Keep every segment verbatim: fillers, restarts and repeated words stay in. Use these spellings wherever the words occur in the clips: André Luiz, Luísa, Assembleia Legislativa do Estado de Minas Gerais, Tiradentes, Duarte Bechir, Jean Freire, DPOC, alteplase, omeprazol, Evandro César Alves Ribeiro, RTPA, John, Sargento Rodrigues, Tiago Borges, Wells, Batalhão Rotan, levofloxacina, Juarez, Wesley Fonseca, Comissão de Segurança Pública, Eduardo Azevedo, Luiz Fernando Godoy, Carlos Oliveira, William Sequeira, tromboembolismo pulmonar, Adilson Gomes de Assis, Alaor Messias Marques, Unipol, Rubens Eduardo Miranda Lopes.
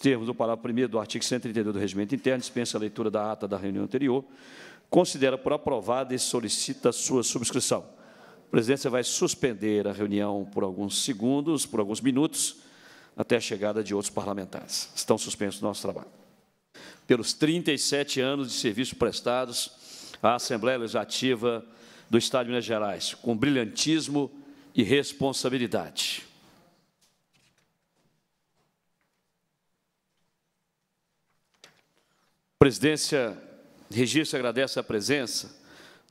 termos do parágrafo primeiro do artigo cento e trinta e dois do Regimento Interno, dispensa a leitura da ata da reunião anterior, considera por aprovada e solicita sua subscrição. A presidência vai suspender a reunião por alguns segundos, por alguns minutos, até a chegada de outros parlamentares. Estão suspensos o nosso trabalho. Pelos trinta e sete anos de serviço prestados à Assembleia Legislativa do Estado de Minas Gerais, com brilhantismo e responsabilidade. A presidência registra e agradece a presença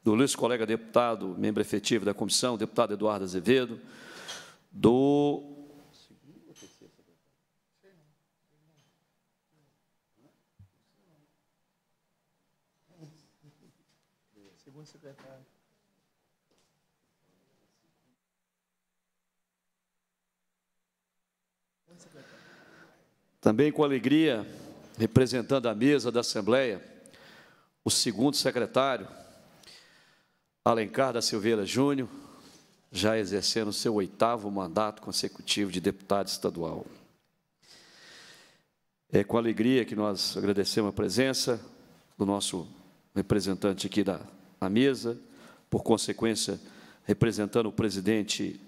do ilustre colega deputado, membro efetivo da comissão, deputado Eduardo Azevedo, do... Segundo secretário. Também com alegria, representando a mesa da Assembleia, o segundo secretário, Alencar da Silveira Júnior, já exercendo seu oitavo mandato consecutivo de deputado estadual. É com alegria que nós agradecemos a presença do nosso representante aqui da, da mesa, por consequência, representando o presidente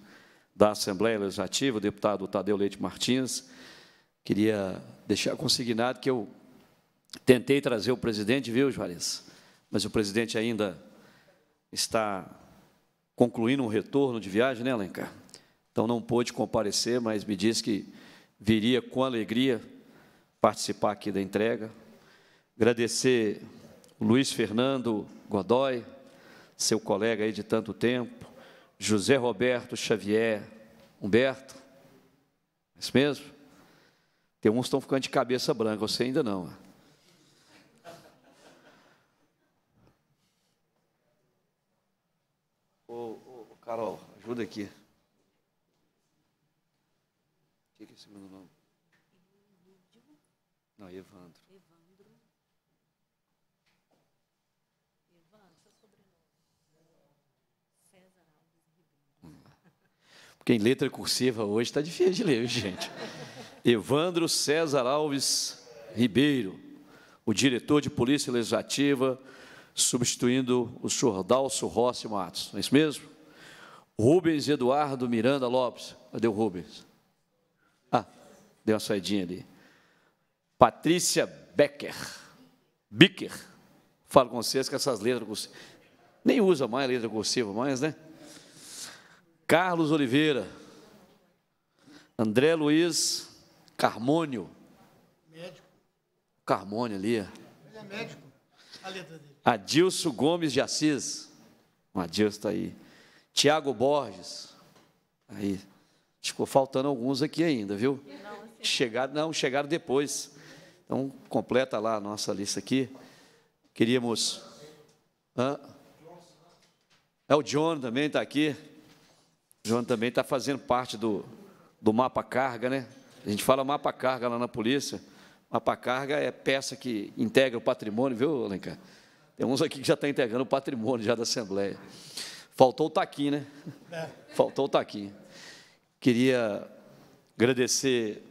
da Assembleia Legislativa, o deputado Tadeu Leite Martins. Queria deixar consignado que eu tentei trazer o presidente, viu, Juarez? Mas o presidente ainda está concluindo um retorno de viagem, né, Alencar? Então não pôde comparecer, mas me disse que viria com alegria participar aqui da entrega. Agradecer o Luiz Fernando Godoy, seu colega aí de tanto tempo, José Roberto Xavier Humberto, é isso mesmo? Tem uns que estão ficando de cabeça branca, você ainda não. Ô, ô, Carol, ajuda aqui. O que é esse meu nome? Não, Evandro. Evandro. Evandro, seu sobrenome. César Alves Ribeiro. Porque em letra cursiva hoje está difícil de ler, gente. Evandro César Alves Ribeiro, o diretor de Polícia Legislativa, substituindo o senhor Dalso Rossi Matos, não é isso mesmo? Rubens Eduardo Miranda Lopes, cadê o Rubens? Ah, deu uma saidinha ali. Patrícia Becker, Becker, falo com vocês que essas letras cursivas, nem usa mais letra cursiva mais, né? Carlos Oliveira, André Luiz... Carmônio. Médico. Carmônio ali. Ele é médico. A letra dele. Adilson Gomes de Assis. O Adilson está aí. Tiago Borges. Aí. Ficou faltando alguns aqui ainda, viu? Não, chegaram, não, chegaram depois. Então, completa lá a nossa lista aqui. Queríamos. Hã? É o John também está aqui. O John também está fazendo parte do, do mapa carga, né? A gente fala mapa carga lá na polícia. Mapa carga é peça que integra o patrimônio, viu, Alencar? Tem uns aqui que já estão integrando o patrimônio já da Assembleia. Faltou o taquinho, né? É. Faltou o taquinho. Queria agradecer.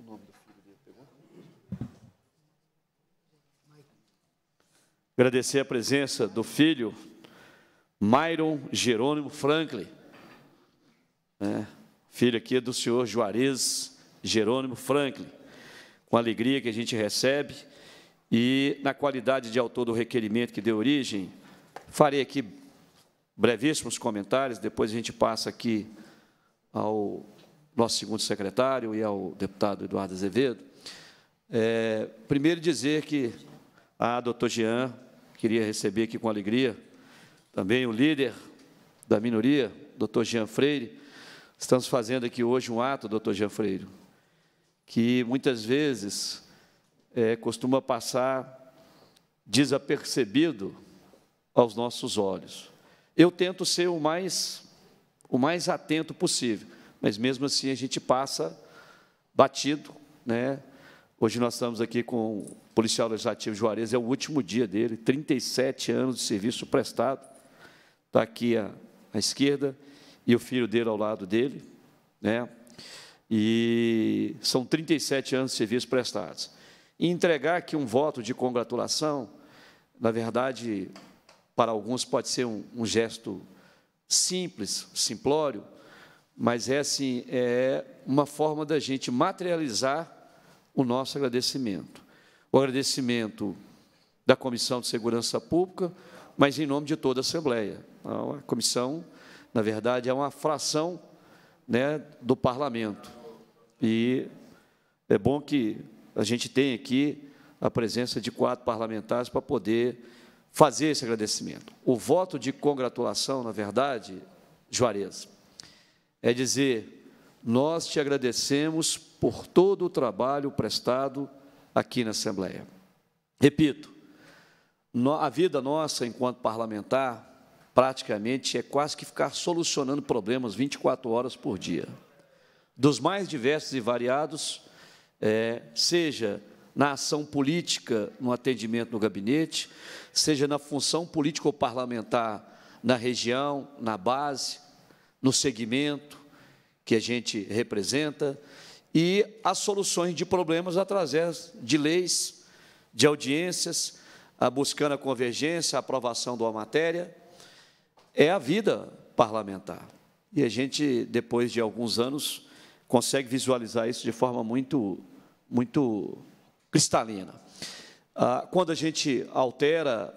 O nome do filho dele pegou? Agradecer a presença do filho Mayron Jerônimo Franklin. É, filho aqui do senhor Juarez Jerônimo Franklin, com a alegria que a gente recebe e, na qualidade de autor do requerimento que deu origem, farei aqui brevíssimos comentários, depois a gente passa aqui ao nosso segundo secretário e ao deputado Eduardo Azevedo. É, primeiro dizer que a doutor Jean, queria receber aqui com alegria, também o líder da minoria, doutor Jean Freire, estamos fazendo aqui hoje um ato, doutor Jean Freire, que muitas vezes é, costuma passar desapercebido aos nossos olhos. Eu tento ser o mais, o mais atento possível, mas mesmo assim a gente passa batido, né? Hoje nós estamos aqui com o policial legislativo Juarez, é o último dia dele, trinta e sete anos de serviço prestado, está aqui à, à esquerda, e o filho dele ao lado dele, né? e são trinta e sete anos de serviço prestados. E entregar aqui um voto de congratulação, na verdade, para alguns pode ser um, um gesto simples, simplório, mas é, assim, é uma forma da gente materializar o nosso agradecimento. O agradecimento da Comissão de Segurança Pública, mas em nome de toda a Assembleia. A comissão, na verdade, é uma fração, né, do Parlamento. E é bom que a gente tenha aqui a presença de quatro parlamentares para poder fazer esse agradecimento. O voto de congratulação, na verdade, Juarez, é dizer, nós te agradecemos por todo o trabalho prestado aqui na Assembleia. Repito, a vida nossa, enquanto parlamentar, praticamente é quase que ficar solucionando problemas vinte e quatro horas por dia. Dos mais diversos e variados, é, seja na ação política, no atendimento no gabinete, seja na função política ou parlamentar na região, na base, no segmento que a gente representa, e as soluções de problemas através de leis, de audiências, a buscando a convergência, a aprovação de uma matéria, é a vida parlamentar. E a gente, depois de alguns anos, consegue visualizar isso de forma muito, muito cristalina. Quando a gente altera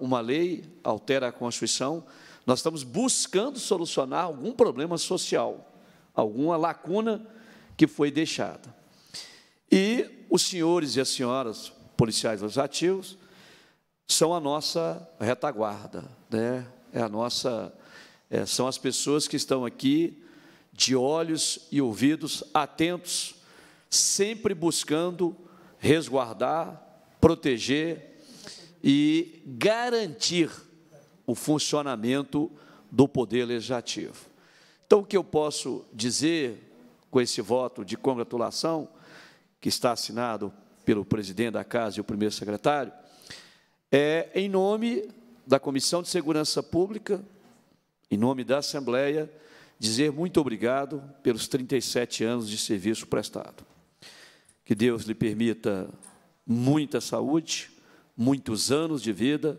uma lei, altera a Constituição, nós estamos buscando solucionar algum problema social, alguma lacuna que foi deixada. E os senhores e as senhoras policiais legislativos são a nossa retaguarda, né? É a nossa, é, são as pessoas que estão aqui de olhos e ouvidos atentos, sempre buscando resguardar, proteger e garantir o funcionamento do Poder Legislativo. Então, o que eu posso dizer com esse voto de congratulação, que está assinado pelo presidente da Casa e o primeiro secretário, é em nome da Comissão de Segurança Pública, em nome da Assembleia, dizer muito obrigado pelos trinta e sete anos de serviço prestado. Que Deus lhe permita muita saúde, muitos anos de vida,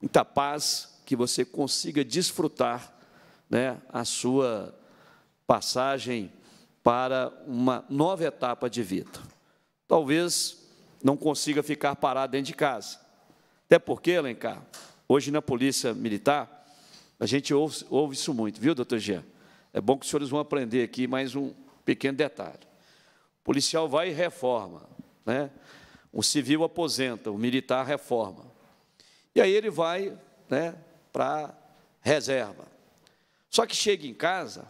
muita paz, que você consiga desfrutar, né, a sua passagem para uma nova etapa de vida. Talvez não consiga ficar parado dentro de casa. Até porque, Alencar, hoje na Polícia Militar, a gente ouve, ouve isso muito, viu, doutor Jean? É bom que os senhores vão aprender aqui mais um pequeno detalhe. O policial vai e reforma, né? O civil aposenta, o militar reforma. E aí ele vai, né, para reserva. Só que chega em casa,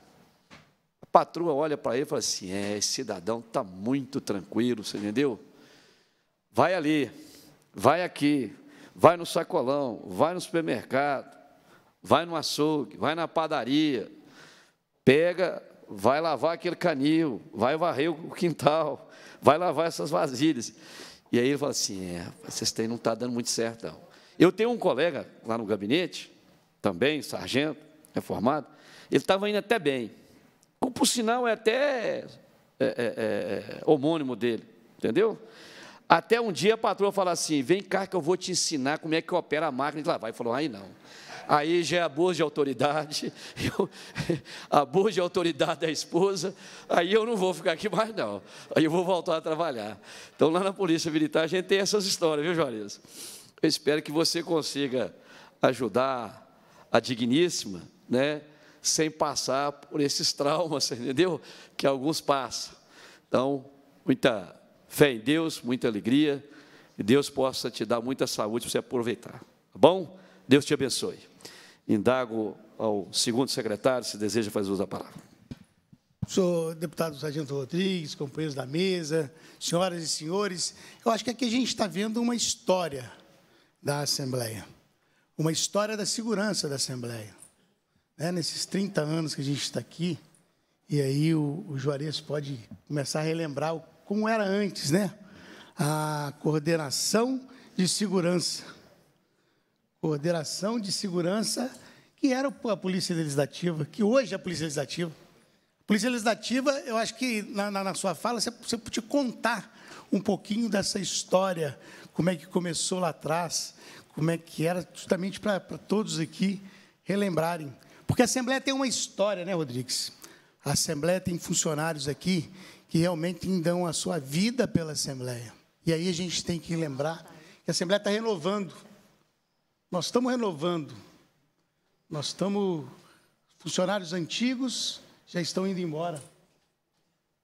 a patroa olha para ele e fala assim, é, esse cidadão está muito tranquilo, você entendeu? Vai ali, vai aqui, vai no sacolão, vai no supermercado, vai no açougue, vai na padaria, pega, vai lavar aquele canil, vai varrer o quintal, vai lavar essas vasilhas. E aí ele fala assim, é, vocês têm, não está dando muito certo, não. Eu tenho um colega lá no gabinete, também, sargento, reformado, ele estava indo até bem. Por sinal, é até é, é, é, homônimo dele, entendeu? Até um dia a patroa fala assim, vem cá que eu vou te ensinar como é que opera a máquina de lavar. Ele falou, aí não. Aí já é abuso de autoridade, eu, abuso de autoridade da esposa, aí eu não vou ficar aqui mais, não. Aí eu vou voltar a trabalhar. Então, lá na Polícia Militar, a gente tem essas histórias, viu, Juarez? Eu espero que você consiga ajudar a digníssima, né, sem passar por esses traumas, entendeu? Que alguns passam. Então, muita fé em Deus, muita alegria, que Deus possa te dar muita saúde para você aproveitar. Tá bom? Deus te abençoe. Indago ao segundo secretário, se deseja fazer uso da palavra. Senhor deputado Sargento Rodrigues, companheiros da mesa, senhoras e senhores, eu acho que aqui a gente está vendo uma história da Assembleia, uma história da segurança da Assembleia. Né? Nesses trinta anos que a gente está aqui, e aí o, o Juarez pode começar a relembrar o, como era antes, né? A coordenação de segurança. Coordenação de segurança, que era a Polícia Legislativa, que hoje é a Polícia Legislativa. A Polícia Legislativa, eu acho que, na, na, na sua fala, você, você podia contar um pouquinho dessa história, como é que começou lá atrás, como é que era, justamente para todos aqui relembrarem. Porque a Assembleia tem uma história, né, Rodrigues? A Assembleia tem funcionários aqui que realmente dão a sua vida pela Assembleia. E aí a gente tem que lembrar que a Assembleia está renovando. Nós estamos renovando. Nós estamos... Funcionários antigos já estão indo embora.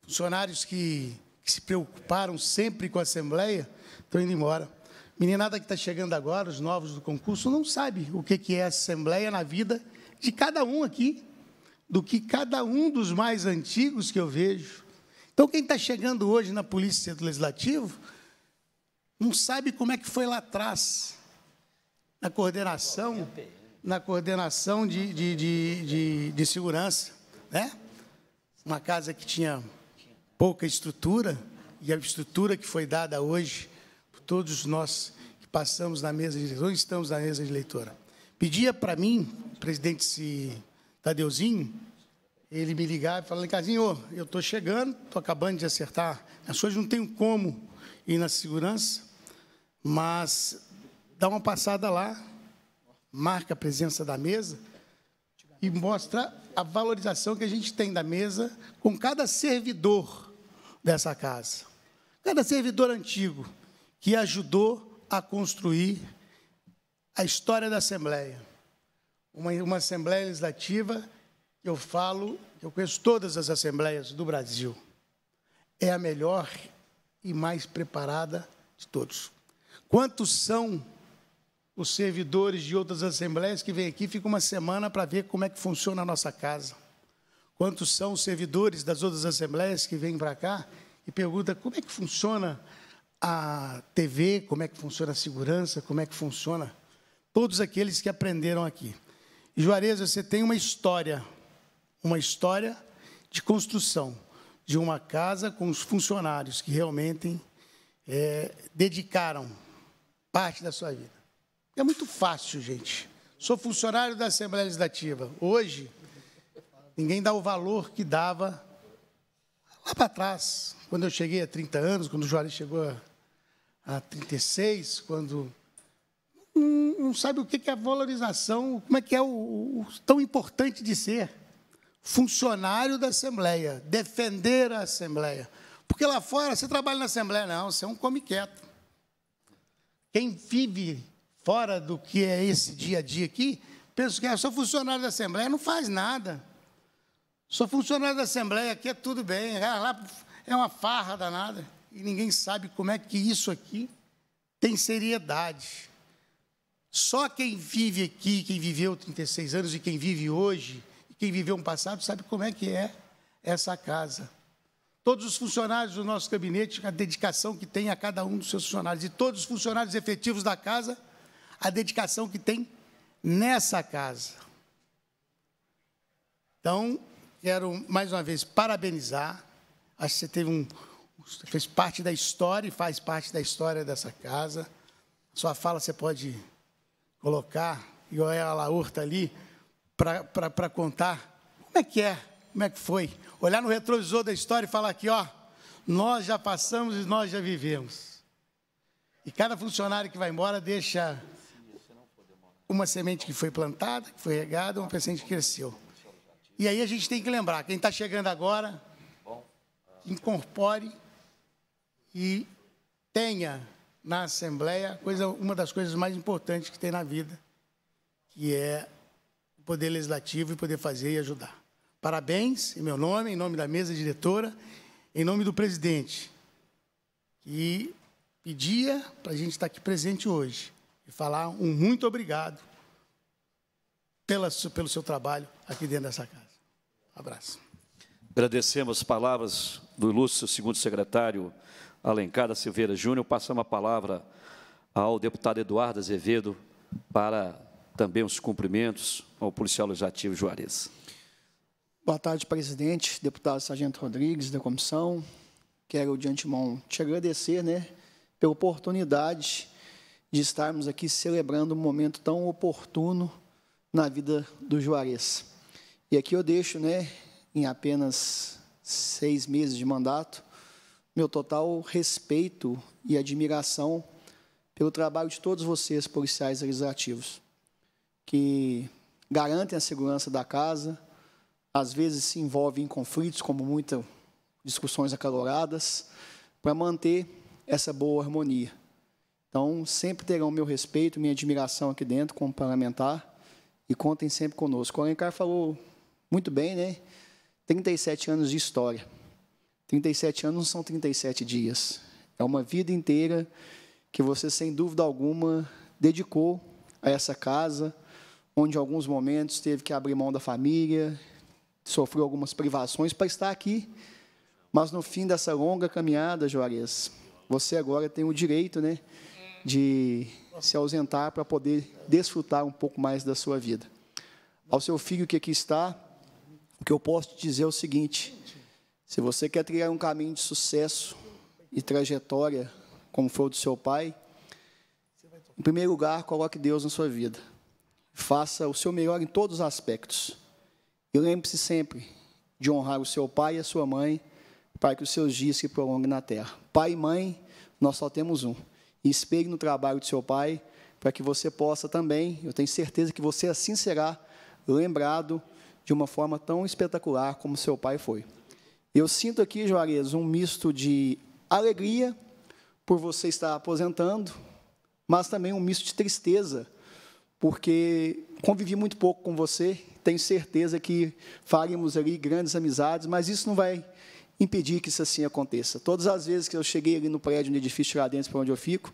Funcionários que, que se preocuparam sempre com a Assembleia estão indo embora. Meninada que está chegando agora, os novos do concurso, não sabe o que é a Assembleia na vida de cada um aqui, do que cada um dos mais antigos que eu vejo. Então, quem está chegando hoje na Polícia do Legislativo não sabe como é que foi lá atrás, na coordenação, na coordenação de, de, de, de, de segurança, né? Uma casa que tinha pouca estrutura, e a estrutura que foi dada hoje por todos nós que passamos na mesa de diretora, estamos na mesa de diretora. Pedia para mim, presidente Tadeuzinho, ele me ligava e falava: Casinho, eu estou chegando, estou acabando de acertar as coisas, não tenho como ir na segurança, mas dá uma passada lá, marca a presença da mesa e mostra a valorização que a gente tem da mesa com cada servidor dessa casa, cada servidor antigo que ajudou a construir a história da Assembleia. Uma, uma Assembleia Legislativa, eu falo, eu conheço todas as Assembleias do Brasil, é a melhor e mais preparada de todos. Quantos são os servidores de outras Assembleias que vêm aqui e ficam uma semana para ver como é que funciona a nossa casa? Quantos são os servidores das outras Assembleias que vêm para cá e perguntam como é que funciona a T V, como é que funciona a segurança, como é que funciona... Todos aqueles que aprenderam aqui. Juarez, você tem uma história, uma história de construção de uma casa com os funcionários que realmente é, dedicaram parte da sua vida. É muito fácil, gente. Sou funcionário da Assembleia Legislativa. Hoje, ninguém dá o valor que dava lá para trás, quando eu cheguei a trinta anos, quando o Juarez chegou a, a trinta e seis, quando... não sabe o que é a valorização, como é que é o, o tão importante de ser funcionário da Assembleia, defender a Assembleia. Porque lá fora, você trabalha na Assembleia, não, você é um come quieto. Quem vive fora do que é esse dia a dia aqui, pensa que ah, sou funcionário da Assembleia, não faz nada. Sou funcionário da Assembleia, aqui é tudo bem, lá é uma farra danada. E ninguém sabe como é que isso aqui tem seriedade. Só quem vive aqui, quem viveu trinta e seis anos e quem vive hoje, e quem viveu um passado, sabe como é que é essa casa. Todos os funcionários do nosso gabinete, a dedicação que tem a cada um dos seus funcionários, e todos os funcionários efetivos da casa, a dedicação que tem nessa casa. Então, quero, mais uma vez, parabenizar. Acho que você teve um, fez parte da história e faz parte da história dessa casa. Sua fala você pode... colocar, e olha a Alaor está ali, para contar como é que é, como é que foi. Olhar no retrovisor da história e falar aqui, ó, nós já passamos e nós já vivemos. E cada funcionário que vai embora deixa uma semente que foi plantada, que foi regada, uma semente que cresceu. E aí a gente tem que lembrar, quem está chegando agora, incorpore e tenha... na Assembleia, coisa, uma das coisas mais importantes que tem na vida, que é o poder legislativo e poder fazer e ajudar. Parabéns, em meu nome, em nome da mesa diretora, em nome do presidente, que pedia para a gente estar aqui presente hoje e falar um muito obrigado pela, pelo seu trabalho aqui dentro dessa casa. Um abraço. Agradecemos as palavras do ilustre segundo secretário Alencar da Silveira Júnior. Passamos a palavra ao deputado Eduardo Azevedo para também os cumprimentos ao policial legislativo Juarez. Boa tarde, presidente, deputado Sargento Rodrigues da comissão. Quero, de antemão, te agradecer, né, pela oportunidade de estarmos aqui celebrando um momento tão oportuno na vida do Juarez. E aqui eu deixo, né, em apenas seis meses de mandato, meu total respeito e admiração pelo trabalho de todos vocês, policiais legislativos, que garantem a segurança da casa, às vezes se envolvem em conflitos, como muitas discussões acaloradas, para manter essa boa harmonia. Então, sempre terão meu respeito, minha admiração aqui dentro, como parlamentar, e contem sempre conosco. O Alencar falou muito bem, né? trinta e sete anos de história. trinta e sete anos não são trinta e sete dias. É uma vida inteira que você, sem dúvida alguma, dedicou a essa casa, onde, em alguns momentos, teve que abrir mão da família, sofreu algumas privações para estar aqui. Mas, no fim dessa longa caminhada, Juarez, você agora tem o direito, né, de se ausentar para poder desfrutar um pouco mais da sua vida. Ao seu filho que aqui está, o que eu posso te dizer é o seguinte: se você quer trilhar um caminho de sucesso e trajetória, como foi o do seu pai, em primeiro lugar, coloque Deus na sua vida. Faça o seu melhor em todos os aspectos. E lembre-se sempre de honrar o seu pai e a sua mãe, para que os seus dias se prolonguem na terra. Pai e mãe, nós só temos um. E espelhe no trabalho do seu pai, para que você possa também, eu tenho certeza que você assim será lembrado de uma forma tão espetacular como seu pai foi. Eu sinto aqui, Juarez, um misto de alegria por você estar aposentando, mas também um misto de tristeza, porque convivi muito pouco com você, tenho certeza que faríamos ali grandes amizades, mas isso não vai impedir que isso assim aconteça. Todas as vezes que eu cheguei ali no prédio, no edifício Tiradentes, para onde eu fico,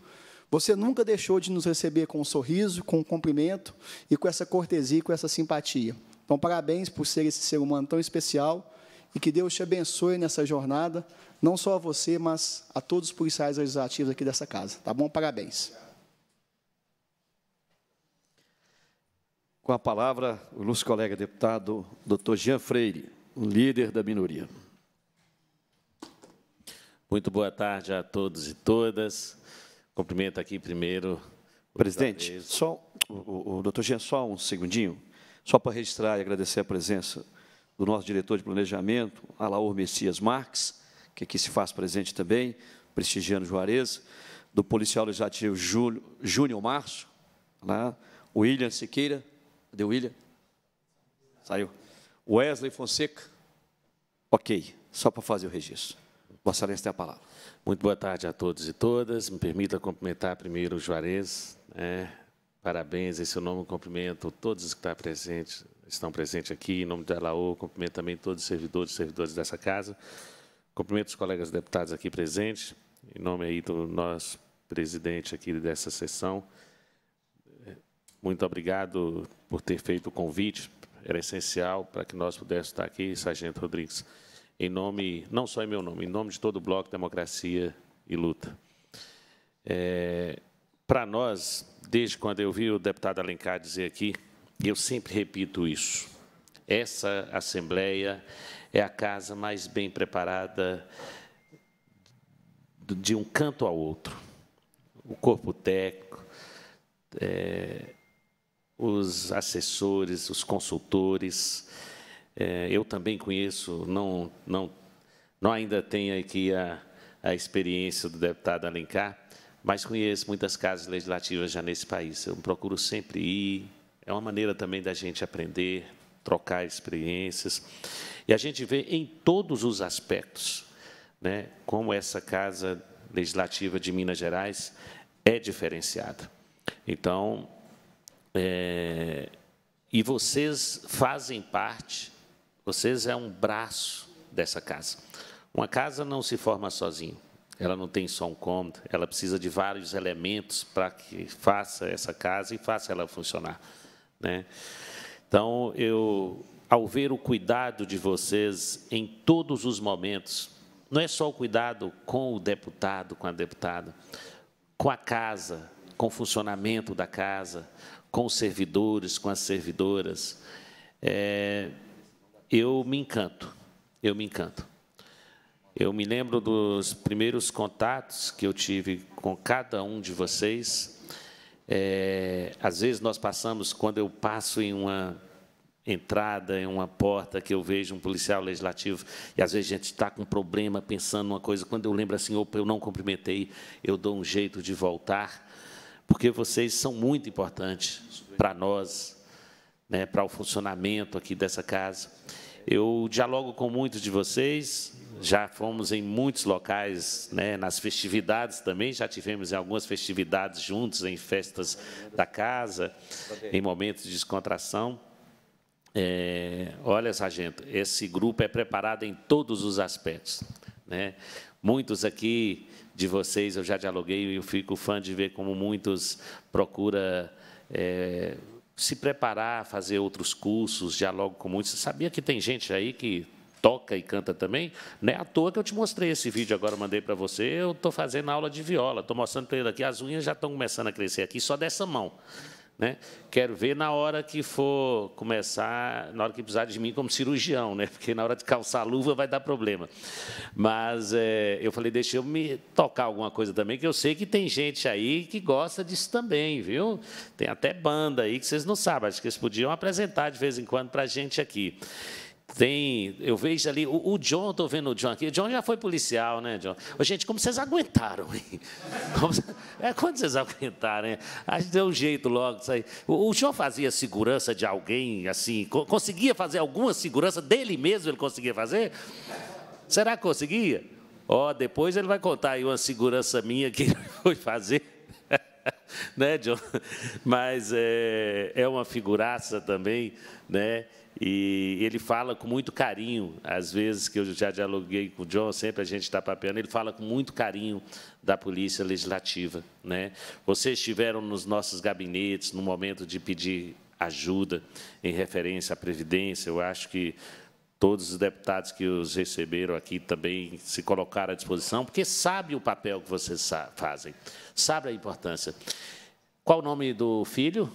você nunca deixou de nos receber com um sorriso, com um cumprimento e com essa cortesia, com essa simpatia. Então, parabéns por ser esse ser humano tão especial e que Deus te abençoe nessa jornada, não só a você, mas a todos os policiais legislativos aqui dessa casa. Tá bom? Parabéns. Com a palavra, o ilustre colega deputado doutor Jean Freire, líder da minoria. Muito boa tarde a todos e todas. Cumprimento aqui primeiro... Presidente, só, o, o doutor Jean, só um segundinho, só para registrar e agradecer a presença do nosso diretor de planejamento, Alaor Messias Marques, que aqui se faz presente também, prestigiando Juarez, do policial legislativo Júlio, Júnior Março, lá, William Sequeira, cadê o William? Saiu. Wesley Fonseca, ok, só para fazer o registro. Vossa Excelência tem a palavra. Muito boa tarde a todos e todas. Me permita cumprimentar primeiro o Juarez. É, parabéns, esse é o nome, cumprimento todos os que estão presentes, estão presentes aqui, em nome da Alaor, cumprimento também todos os servidores e servidores dessa casa. Cumprimento os colegas deputados aqui presentes, em nome aí do nosso presidente aqui dessa sessão. Muito obrigado por ter feito o convite, era essencial para que nós pudéssemos estar aqui, Sargento Rodrigues. Em nome, não só em meu nome, em nome de todo o Bloco Democracia e Luta. É, para nós, desde quando eu vi o deputado Alencar dizer aqui, eu sempre repito isso, essa Assembleia é a casa mais bem preparada de um canto ao outro. O corpo técnico, é, os assessores, os consultores... É, eu também conheço, não, não, não ainda tenho aqui a, a experiência do deputado Alencar, mas conheço muitas casas legislativas já nesse país. Eu procuro sempre ir, é uma maneira também da gente aprender, trocar experiências. E a gente vê em todos os aspectos, né, como essa Casa Legislativa de Minas Gerais é diferenciada. Então, é, e vocês fazem parte... Vocês é um braço dessa casa. Uma casa não se forma sozinho, ela não tem só um cômodo, ela precisa de vários elementos para que faça essa casa e faça ela funcionar, né? Então, eu, ao ver o cuidado de vocês em todos os momentos, não é só o cuidado com o deputado, com a deputada, com a casa, com o funcionamento da casa, com os servidores, com as servidoras, é... Eu me encanto, eu me encanto. Eu me lembro dos primeiros contatos que eu tive com cada um de vocês. É, às vezes nós passamos, quando eu passo em uma entrada, em uma porta que eu vejo um policial legislativo, e às vezes a gente está com um problema, pensando numa coisa, quando eu lembro assim, opa, eu não cumprimentei, eu dou um jeito de voltar, porque vocês são muito importantes para nós, né, para o funcionamento aqui dessa casa. Eu dialogo com muitos de vocês, já fomos em muitos locais, né, nas festividades também, já tivemos em algumas festividades juntos, em festas da casa, em momentos de descontração. É, olha, sargento, esse grupo é preparado em todos os aspectos, né? Muitos aqui de vocês eu já dialoguei e eu fico fã de ver como muitos procura é, se preparar, fazer outros cursos, dialogo com muitos. Você sabia que tem gente aí que toca e canta também? Não é à toa que eu te mostrei esse vídeo agora, mandei para você. Eu estou fazendo aula de viola, estou mostrando para ele aqui, as unhas já estão começando a crescer aqui, só dessa mão. Né? Quero ver na hora que for começar, na hora que precisar de mim como cirurgião, né? Porque na hora de calçar a luva vai dar problema. Mas é, eu falei, deixa eu me tocar alguma coisa também, que eu sei que tem gente aí que gosta disso também, viu? Tem até banda aí que vocês não sabem, acho que eles podiam apresentar de vez em quando para a gente aqui. Tem, eu vejo ali, o, o John, estou vendo o John aqui, o John já foi policial, né, John? Ô, gente, como vocês aguentaram, hein? Como, é, quando vocês aguentaram, hein? A gente deu um jeito logo disso aí. O, o John fazia segurança de alguém, assim, co conseguia fazer alguma segurança dele mesmo, ele conseguia fazer? Será que conseguia? Ó, oh, depois ele vai contar aí uma segurança minha que ele foi fazer. Né, John? Mas é, é uma figuraça também, né? E ele fala com muito carinho, às vezes que eu já dialoguei com o John, sempre a gente está papeando, ele fala com muito carinho da Polícia Legislativa, né? Vocês estiveram nos nossos gabinetes no momento de pedir ajuda em referência à Previdência, eu acho que todos os deputados que os receberam aqui também se colocaram à disposição, porque sabe o papel que vocês fazem, sabe a importância. Qual o nome do filho?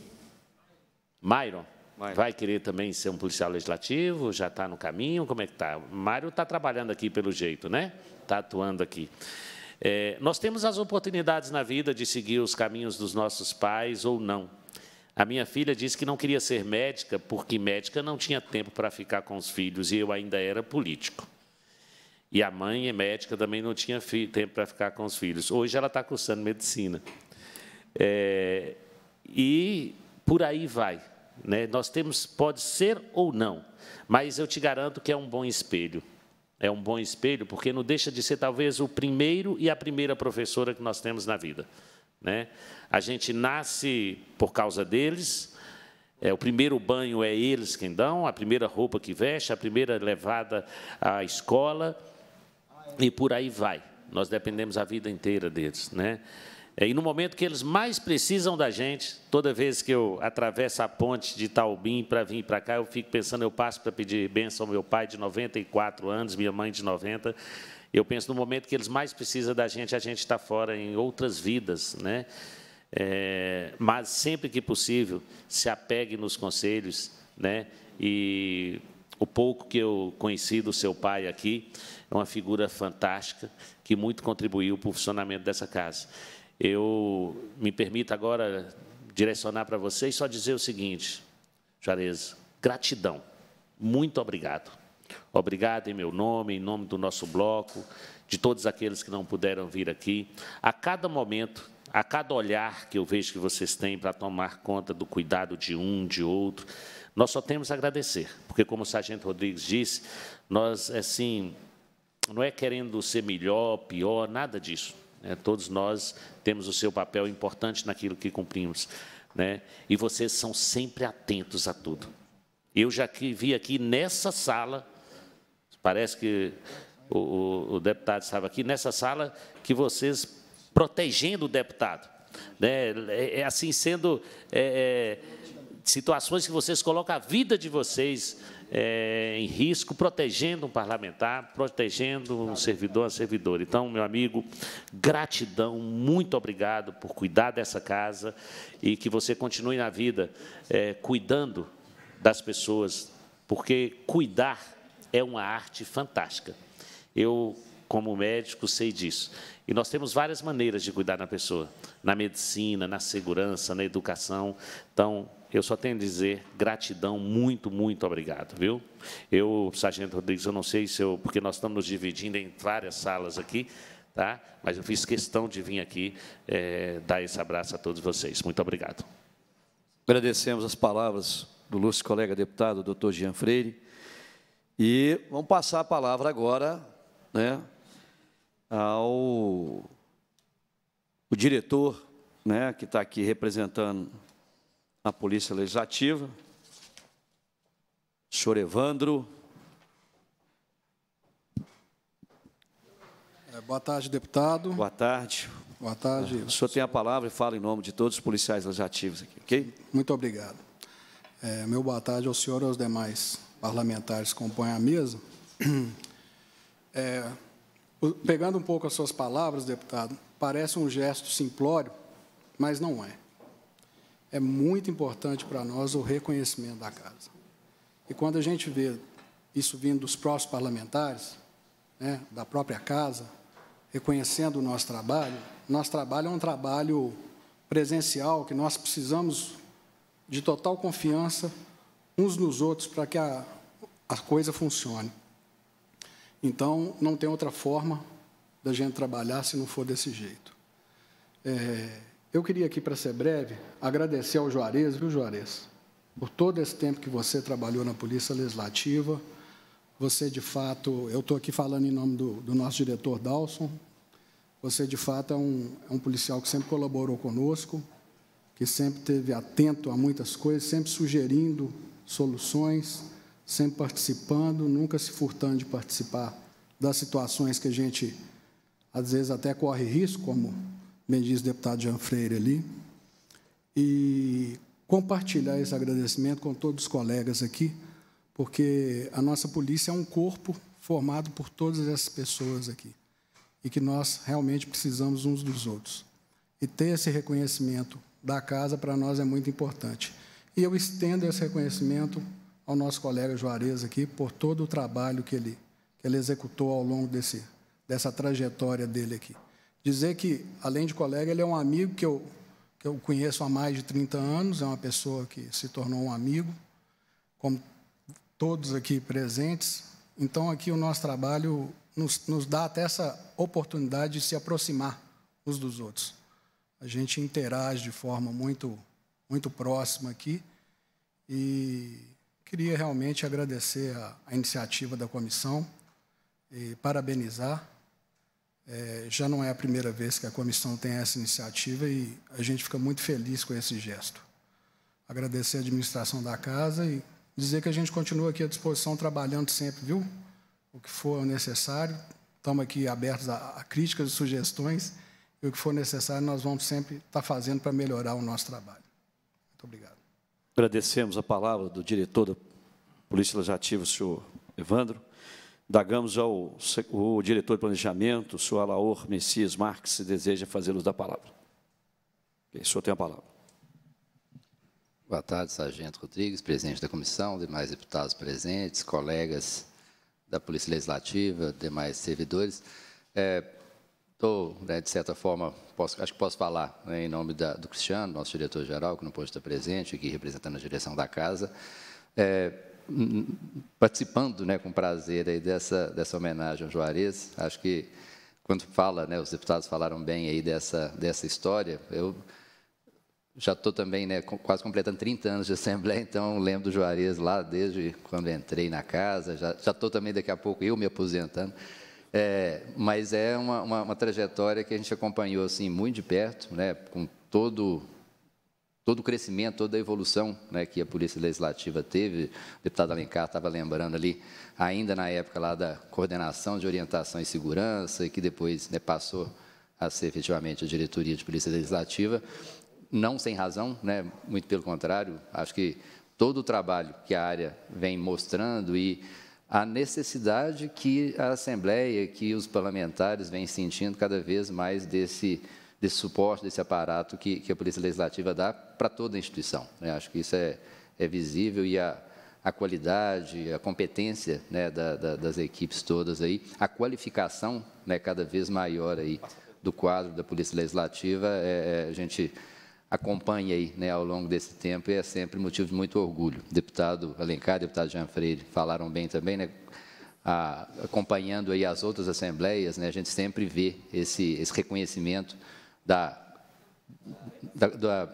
Mayron. Vai querer também ser um policial legislativo? Já está no caminho? Como é que está? Mário está trabalhando aqui pelo jeito, né? Está atuando aqui. É, nós temos as oportunidades na vida de seguir os caminhos dos nossos pais ou não. A minha filha disse que não queria ser médica porque médica não tinha tempo para ficar com os filhos e eu ainda era político. E a mãe é médica, também não tinha tempo para ficar com os filhos. Hoje ela está cursando medicina. É, e por aí vai. Né? Nós temos, pode ser ou não, mas eu te garanto que é um bom espelho. É um bom espelho porque não deixa de ser, talvez, o primeiro e a primeira professora que nós temos na vida. Né? A gente nasce por causa deles, é, o primeiro banho é eles quem dão, a primeira roupa que veste, a primeira levada à escola, e por aí vai. Nós dependemos a vida inteira deles, né? E, no momento que eles mais precisam da gente, toda vez que eu atravesso a ponte de Itaubim para vir para cá, eu fico pensando, eu passo para pedir bênção ao meu pai de noventa e quatro anos, minha mãe de noventa, eu penso, no momento que eles mais precisam da gente, a gente está fora em outras vidas, né? É, mas, sempre que possível, se apegue nos conselhos, né? E o pouco que eu conheci do seu pai aqui é uma figura fantástica que muito contribuiu para o funcionamento dessa casa. Eu me permito agora direcionar para vocês, só dizer o seguinte, Juarez, gratidão, muito obrigado. Obrigado em meu nome, em nome do nosso bloco, de todos aqueles que não puderam vir aqui. A cada momento, a cada olhar que eu vejo que vocês têm para tomar conta do cuidado de um, de outro, nós só temos a agradecer, porque, como o sargento Rodrigues disse, nós, assim, não é querendo ser melhor, pior, nada disso. É, todos nós temos o seu papel importante naquilo que cumprimos, né? E vocês são sempre atentos a tudo. Eu já que vi aqui nessa sala, parece que o, o, o deputado estava aqui, nessa sala, que vocês protegendo o deputado, né? É, é assim sendo é, é, situações que vocês colocam a vida de vocês é, em risco, protegendo um parlamentar, protegendo um servidor, uma servidora. Então, meu amigo, gratidão, muito obrigado por cuidar dessa casa e que você continue na vida é, cuidando das pessoas, porque cuidar é uma arte fantástica. Eu, como médico, sei disso. E nós temos várias maneiras de cuidar da pessoa, na medicina, na segurança, na educação. Então, eu só tenho a dizer gratidão, muito, muito obrigado, viu? Eu, Sargento Rodrigues, eu não sei se eu... Porque nós estamos nos dividindo em várias salas aqui, tá? Mas eu fiz questão de vir aqui é, dar esse abraço a todos vocês. Muito obrigado. Agradecemos as palavras do nosso colega deputado, doutor Jean Freire. E vamos passar a palavra agora, né, ao o diretor, né, que está aqui representando a Polícia Legislativa, senhor Evandro. É, boa tarde, deputado. Boa tarde. Boa tarde. O senhor tem a palavra e fala em nome de todos os policiais legislativos aqui, ok? Muito obrigado. É, meu boa tarde ao senhor e aos demais parlamentares que compõem a mesa. É, pegando um pouco as suas palavras, deputado, parece um gesto simplório, mas não é. É muito importante para nós o reconhecimento da casa. E quando a gente vê isso vindo dos próprios parlamentares, né, da própria casa, reconhecendo o nosso trabalho, nosso trabalho é um trabalho presencial, que nós precisamos de total confiança uns nos outros para que a, a coisa funcione. Então, não tem outra forma da gente trabalhar se não for desse jeito. É, eu queria aqui, para ser breve, agradecer ao Juarez, viu, Juarez, por todo esse tempo que você trabalhou na Polícia Legislativa. Você, de fato, eu estou aqui falando em nome do, do nosso diretor, Dalso, você, de fato, é um, é um policial que sempre colaborou conosco, que sempre esteve atento a muitas coisas, sempre sugerindo soluções, sempre participando, nunca se furtando de participar das situações que a gente, às vezes, até corre risco, como bem diz o deputado Jean Freire ali, e compartilhar esse agradecimento com todos os colegas aqui, porque a nossa polícia é um corpo formado por todas essas pessoas aqui, e que nós realmente precisamos uns dos outros. E ter esse reconhecimento da casa, para nós, é muito importante. E eu estendo esse reconhecimento ao nosso colega Juarez aqui, por todo o trabalho que ele, que ele executou ao longo desse, dessa trajetória dele aqui. Dizer que, além de colega, ele é um amigo que eu, que eu conheço há mais de trinta anos, é uma pessoa que se tornou um amigo, como todos aqui presentes. Então, aqui o nosso trabalho nos, nos dá até essa oportunidade de se aproximar uns dos outros. A gente interage de forma muito, muito próxima aqui e queria realmente agradecer a, a iniciativa da comissão e parabenizar. É, já não é a primeira vez que a comissão tem essa iniciativa e a gente fica muito feliz com esse gesto. Agradecer a administração da casa e dizer que a gente continua aqui à disposição, trabalhando sempre, viu? O que for necessário, estamos aqui abertos a, a críticas e sugestões. E o que for necessário, nós vamos sempre estar fazendo para melhorar o nosso trabalho. Muito obrigado. Agradecemos a palavra do diretor da Polícia Legislativa, o senhor Evandro. Dagamos ao o diretor de Planejamento, o senhor Alaor Messias Marques, se deseja fazê-los da palavra. O senhor tem a palavra. Boa tarde, Sargento Rodrigues, presidente da comissão, demais deputados presentes, colegas da Polícia Legislativa, demais servidores. É, Estou, né, de certa forma, posso, acho que posso falar, né, em nome da, do Cristiano, nosso diretor-geral, que não pôde estar presente, aqui representando a direção da casa, é, participando, né, com prazer aí dessa, dessa homenagem ao Juarez. Acho que, quando fala, né, os deputados falaram bem aí dessa, dessa história, eu já estou também, né, quase completando trinta anos de Assembleia, então lembro do Juarez lá desde quando entrei na casa, já estou também daqui a pouco eu me aposentando. É, mas é uma, uma, uma trajetória que a gente acompanhou assim muito de perto, né, com todo, todo o crescimento, toda a evolução, né, que a Polícia Legislativa teve. O deputado Alencar estava lembrando ali, ainda na época lá da coordenação de orientação e segurança, e que depois, né, passou a ser efetivamente a diretoria de Polícia Legislativa, não sem razão, né, muito pelo contrário, acho que todo o trabalho que a área vem mostrando e a necessidade que a Assembleia, que os parlamentares vêm sentindo cada vez mais desse, desse suporte, desse aparato que, que a Polícia Legislativa dá para toda a instituição. Eu acho que isso é, é visível e a, a qualidade, a competência, né, da, da, das equipes todas aí, a qualificação, né, cada vez maior aí do quadro da Polícia Legislativa, é, a gente acompanha aí, né, ao longo desse tempo, e é sempre motivo de muito orgulho. Deputado Alencar, deputado Jean Freire falaram bem também, né, a, acompanhando aí as outras assembleias, né, a gente sempre vê esse, esse reconhecimento da, da, da,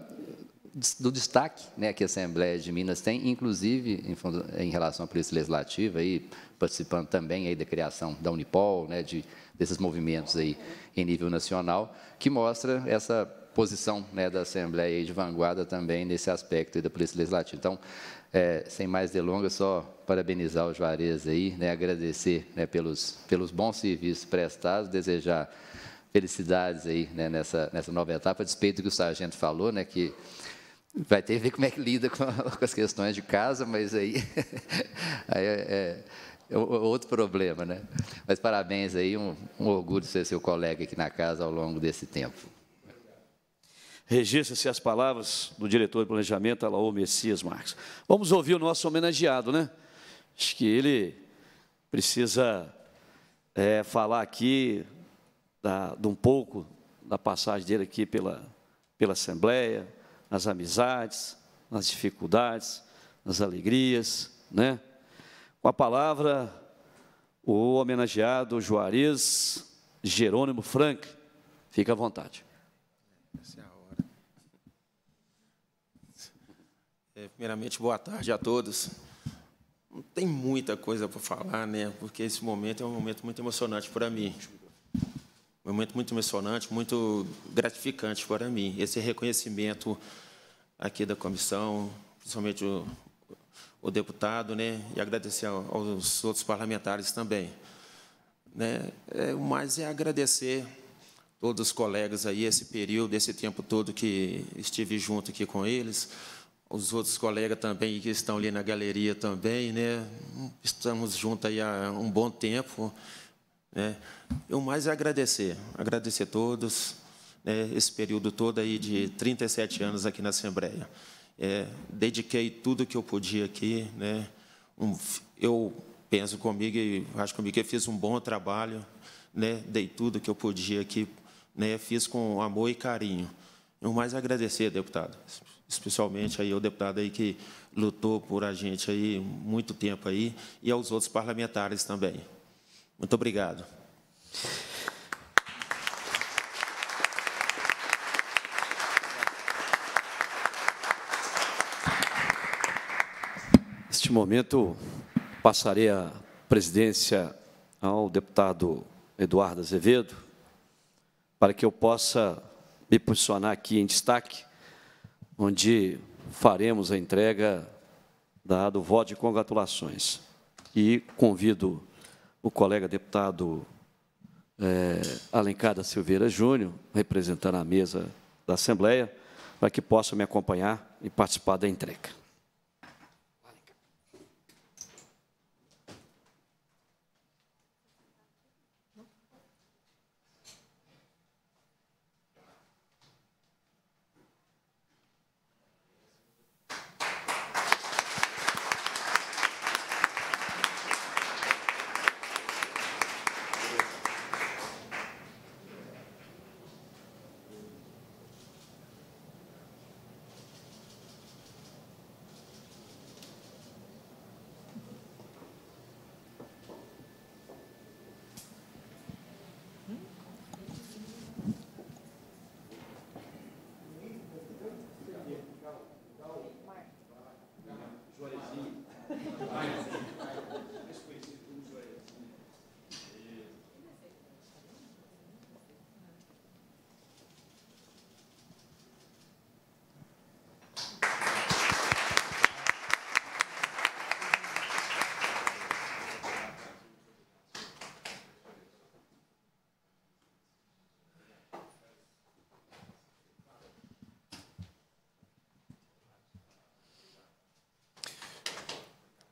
do destaque, né, que a Assembleia de Minas tem, inclusive em, em relação à Polícia Legislativa, aí, participando também aí da criação da Unipol, né, de, desses movimentos aí em nível nacional, que mostra essa posição, né, da Assembleia de vanguarda também nesse aspecto aí da Polícia Legislativa. Então, é, sem mais delongas, só parabenizar o Juarez aí, né, agradecer, né, pelos, pelos bons serviços prestados, desejar felicidades aí, né, nessa, nessa nova etapa, a despeito do que o sargento falou, né, que vai ter que ver como é que lida com, com as questões de casa, mas aí, aí é, é outro problema, né? Mas parabéns aí, um, um orgulho ser seu colega aqui na casa ao longo desse tempo. Registra-se as palavras do diretor de planejamento, Alaor Messias Marques. Vamos ouvir o nosso homenageado, né? Acho que ele precisa é, falar aqui da, de um pouco da passagem dele aqui pela, pela Assembleia, nas amizades, nas dificuldades, nas alegrias, né? Com a palavra, o homenageado Juarez Jerônimo Franklin. Fica à vontade. Primeiramente, boa tarde a todos. Não tem muita coisa para falar, né? Porque esse momento é um momento muito emocionante para mim. Um momento muito emocionante, muito gratificante para mim. Esse reconhecimento aqui da comissão, principalmente o, o deputado, né? E agradecer aos outros parlamentares também, né? É, o mais é agradecer todos os colegas aí, esse período, esse tempo todo que estive junto aqui com eles. Os outros colegas também que estão ali na galeria também, né? Estamos juntos aí há um bom tempo, né? Eu mais agradecer, agradecer a todos, né? Esse período todo aí de trinta e sete anos aqui na Assembleia. É, dediquei tudo que eu podia aqui, né? Um, eu penso comigo e acho comigo que eu fiz um bom trabalho, né? Dei tudo que eu podia aqui, né? Fiz com amor e carinho. Eu mais agradecer, deputado. Especialmente aí ao deputado aí que lutou por a gente aí muito tempo aí e aos outros parlamentares também. Muito obrigado. Neste momento passarei a presidência ao deputado Eduardo Azevedo para que eu possa me posicionar aqui em destaque, onde faremos a entrega da, do voto de congratulações. E convido o colega deputado é, Alencar da Silveira Júnior, representando a mesa da Assembleia, para que possa me acompanhar e participar da entrega.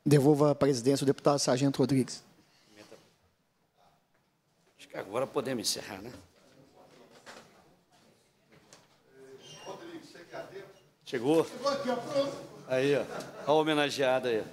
Devolvo a presidência ao deputado Sargento Rodrigues. Acho que agora podemos encerrar, né? Rodrigues, você quer tempo? Chegou? Chegou aqui, ó, pronto. Aí, ó. Olha a homenageada aí.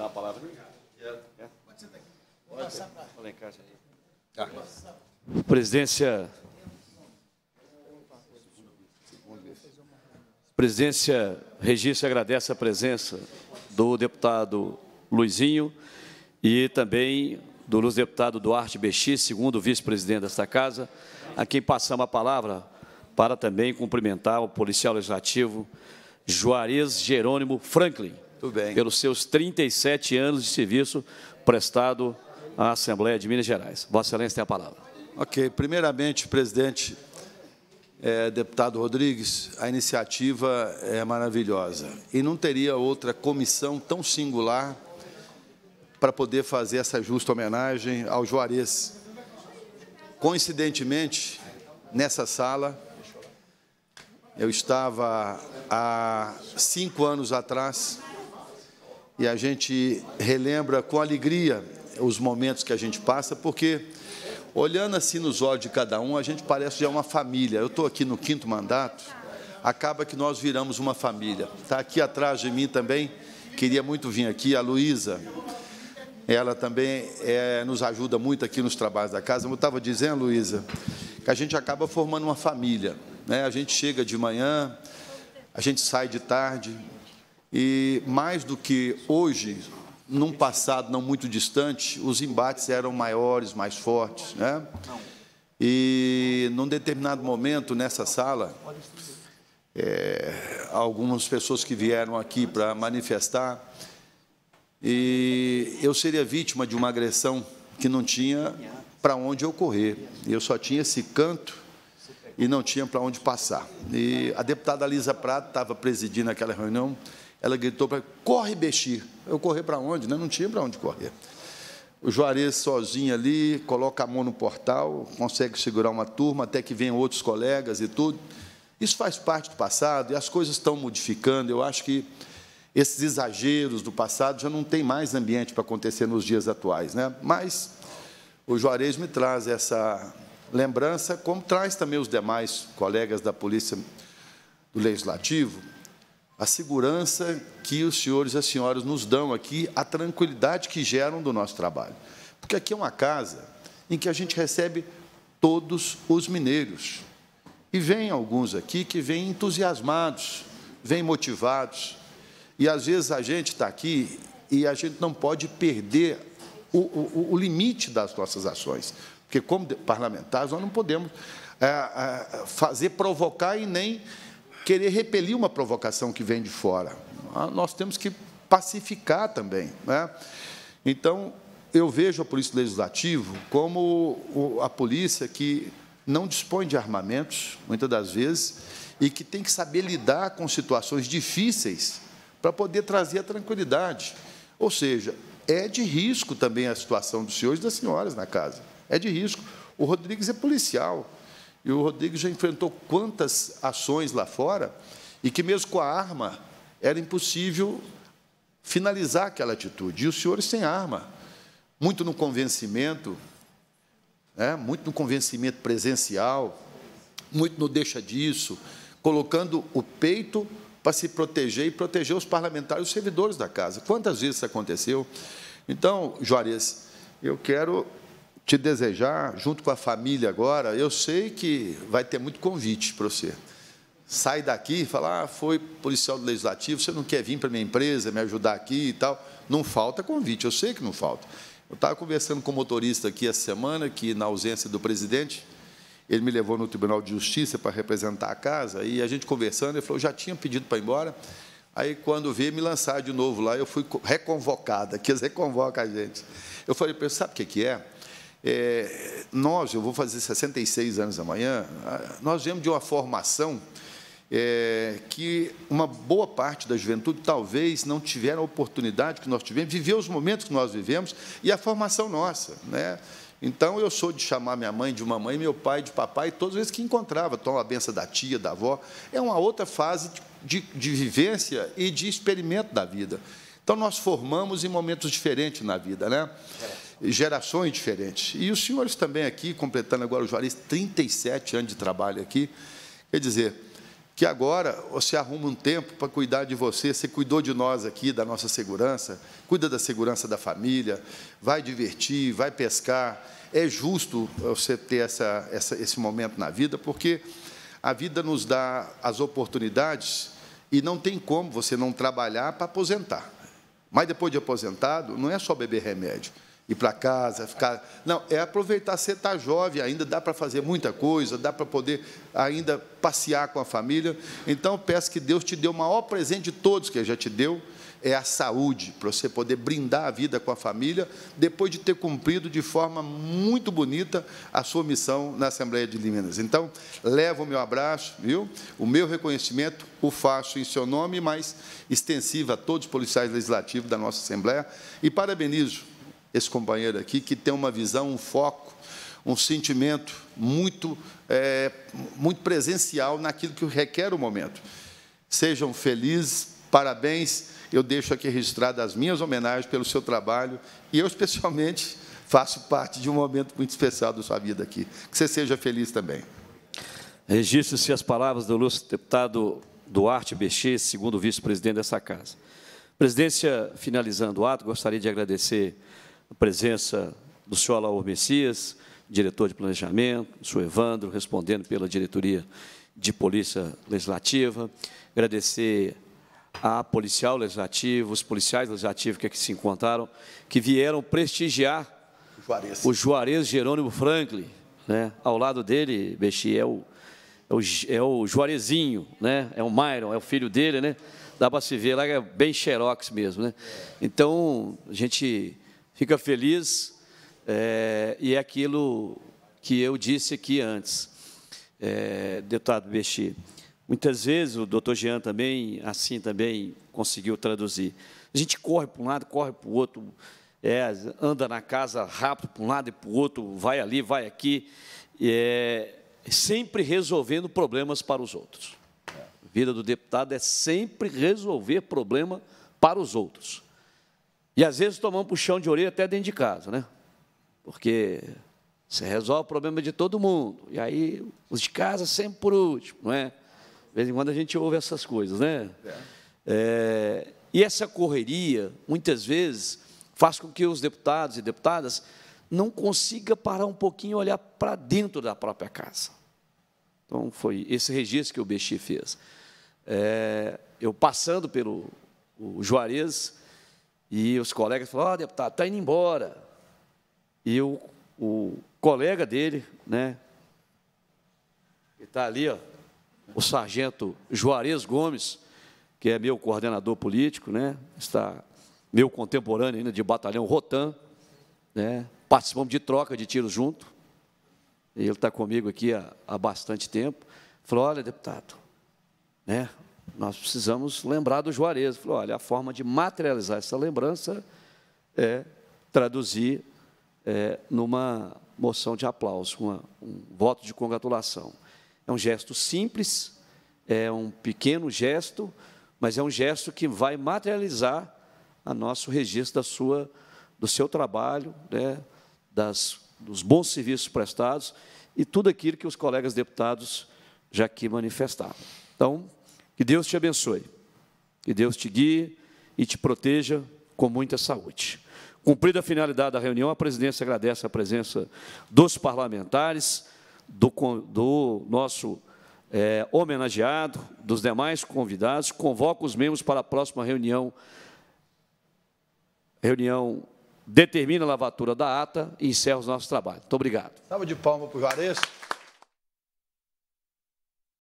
dar a palavra? É. Pode sentar aqui. Pode sentar para... Alencar, já aí. Ah. Presidência... Presidência, Registro agradece a presença do deputado Luizinho e também do Luz deputado Duarte Bechir, segundo vice-presidente desta Casa, a quem passamos a palavra para também cumprimentar o policial legislativo Juarez Jerônimo Franklin, tudo bem, pelos seus trinta e sete anos de serviço prestado à Assembleia de Minas Gerais. Vossa Excelência tem a palavra. Ok. Primeiramente, presidente... É, deputado Rodrigues, a iniciativa é maravilhosa e não teria outra comissão tão singular para poder fazer essa justa homenagem ao Juarez. Coincidentemente, nessa sala, eu estava há cinco anos atrás e a gente relembra com alegria os momentos que a gente passa, porque... Olhando assim nos olhos de cada um, a gente parece já uma família. Eu estou aqui no quinto mandato, acaba que nós viramos uma família. Está aqui atrás de mim também, queria muito vir aqui, a Luísa. Ela também é, nos ajuda muito aqui nos trabalhos da casa. Eu estava dizendo, Luísa, que a gente acaba formando uma família, né? A gente chega de manhã, a gente sai de tarde. E mais do que hoje... Num passado não muito distante, os embates eram maiores, mais fortes, né? E, num determinado momento, nessa sala, é, algumas pessoas que vieram aqui para manifestar, e eu seria vítima de uma agressão que não tinha para onde eu correr. Eu só tinha esse canto e não tinha para onde passar. E a deputada Lisa Prado estava presidindo aquela reunião. Ela gritou para mim, corre, Bechir. Eu corri para onde? Não tinha para onde correr. O Juarez sozinho ali, coloca a mão no portal, consegue segurar uma turma, até que venham outros colegas e tudo. Isso faz parte do passado e as coisas estão modificando. Eu acho que esses exageros do passado já não tem mais ambiente para acontecer nos dias atuais, né? Mas o Juarez me traz essa lembrança, como traz também os demais colegas da Polícia do Legislativo, a segurança que os senhores e as senhoras nos dão aqui, a tranquilidade que geram do nosso trabalho. Porque aqui é uma casa em que a gente recebe todos os mineiros. E vêm alguns aqui que vêm entusiasmados, vêm motivados. E, às vezes, a gente está aqui e a gente não pode perder o, o, o limite das nossas ações. Porque, como parlamentares, nós não podemos é, é, fazer, provocar e nem... querer repelir uma provocação que vem de fora. Nós temos que pacificar também, né? Então, eu vejo a Polícia Legislativa como a polícia que não dispõe de armamentos, muitas das vezes, e que tem que saber lidar com situações difíceis para poder trazer a tranquilidade. Ou seja, é de risco também a situação dos senhores e das senhoras na casa. É de risco. O Rodrigues é policial. E o Rodrigues já enfrentou quantas ações lá fora, e que, mesmo com a arma, era impossível finalizar aquela atitude. E os senhores têm arma, muito no convencimento, né? Muito no convencimento presencial, muito no deixa disso, colocando o peito para se proteger e proteger os parlamentares, os servidores da casa. Quantas vezes isso aconteceu? Então, Juarez, eu quero... te desejar, junto com a família agora, eu sei que vai ter muito convite para você. Sai daqui e fala, ah, foi policial do Legislativo, você não quer vir para a minha empresa, me ajudar aqui e tal. Não falta convite, eu sei que não falta. Eu estava conversando com o motorista aqui essa semana, que, na ausência do presidente, ele me levou no Tribunal de Justiça para representar a casa, e a gente conversando, ele falou, eu já tinha pedido para ir embora, aí, quando veio me lançar de novo lá, eu fui reconvocada, que eles reconvocam a gente. Eu falei para ele, sabe o que que é? É, nós, eu vou fazer sessenta e seis anos amanhã, nós viemos de uma formação é, que uma boa parte da juventude talvez não tiveram a oportunidade que nós tivemos, viver os momentos que nós vivemos e a formação nossa, né? Então, eu sou de chamar minha mãe de mamãe, meu pai de papai, todas as vezes que encontrava, tomava a benção da tia, da avó. É uma outra fase de, de vivência e de experimento da vida. Então, nós formamos em momentos diferentes na vida, né? Gerações diferentes. E os senhores também aqui, completando agora o Juarez, trinta e sete anos de trabalho aqui, quer dizer, que agora você arruma um tempo para cuidar de você, você cuidou de nós aqui, da nossa segurança, cuida da segurança da família, vai divertir, vai pescar. É justo você ter essa, essa, esse momento na vida, porque a vida nos dá as oportunidades e não tem como você não trabalhar para aposentar. Mas, depois de aposentado, não é só beber remédio, ir para casa, ficar... Não, é aproveitar, você está jovem ainda, dá para fazer muita coisa, dá para poder ainda passear com a família. Então, peço que Deus te dê o maior presente de todos que Ele já te deu, é a saúde, para você poder brindar a vida com a família, depois de ter cumprido de forma muito bonita a sua missão na Assembleia de Minas. Então, levo o meu abraço, viu? O meu reconhecimento o faço em seu nome, mas extensivo a todos os policiais legislativos da nossa Assembleia, e parabenizo esse companheiro aqui, que tem uma visão, um foco, um sentimento muito, é, muito presencial naquilo que requer o momento. Sejam felizes, parabéns. Eu deixo aqui registrado as minhas homenagens pelo seu trabalho, e eu, especialmente, faço parte de um momento muito especial da sua vida aqui. Que você seja feliz também. Registro-se as palavras do ilustre deputado Duarte Bechir, segundo vice-presidente dessa Casa. Presidência, finalizando o ato, gostaria de agradecer a presença do senhor Alaor Messias, diretor de Planejamento, o senhor Evandro, respondendo pela diretoria de Polícia Legislativa, agradecer a policial legislativo, os policiais legislativos que aqui se encontraram, que vieram prestigiar Juarez. O Juarez Jerônimo Franklin, né? Ao lado dele, Bechir, é o, é o, é o Juarezinho, né? É o Mayron, é o filho dele, né? Dá para se ver lá, é bem xerox mesmo, né? Então, a gente fica feliz, é, e é aquilo que eu disse aqui antes, é, deputado Bechir. Muitas vezes o doutor Jean também, assim também, conseguiu traduzir. A gente corre para um lado, corre para o outro, é, anda na casa rápido para um lado e para o outro, vai ali, vai aqui, é, sempre resolvendo problemas para os outros. A vida do deputado é sempre resolver problema para os outros. E, às vezes, tomamos puxão de orelha até dentro de casa, né? Porque você resolve o problema de todo mundo, e aí os de casa sempre por último, não é? De vez em quando a gente ouve essas coisas, né? É. É, e essa correria, muitas vezes, faz com que os deputados e deputadas não consigam parar um pouquinho e olhar para dentro da própria casa. Então, foi esse registro que o Bechir fez. É, eu passando pelo o Juarez, e os colegas falaram, ó, oh, deputado, está indo embora. E o, o colega dele, né? Ele está ali, ó. O sargento Juarez Gomes, que é meu coordenador político, né? Está meu contemporâneo ainda de Batalhão Rotan, né? Participamos de troca de tiros junto, ele está comigo aqui há, há bastante tempo. Falou, olha, deputado, né? Nós precisamos lembrar do Juarez. Falou, olha, a forma de materializar essa lembrança é traduzir é, numa moção de aplauso, uma, um voto de congratulação. É um gesto simples, é um pequeno gesto, mas é um gesto que vai materializar o nosso registro da sua, do seu trabalho, né, das, dos bons serviços prestados e tudo aquilo que os colegas deputados já aqui manifestaram. Então, que Deus te abençoe, que Deus te guie e te proteja com muita saúde. Cumprida a finalidade da reunião, a presidência agradece a presença dos parlamentares, Do, do nosso é, homenageado, dos demais convidados, convoco os membros para a próxima reunião. Reunião determina a lavatura da ata e encerra os nossos trabalhos. Muito obrigado. Salva de palmas para o Juarez.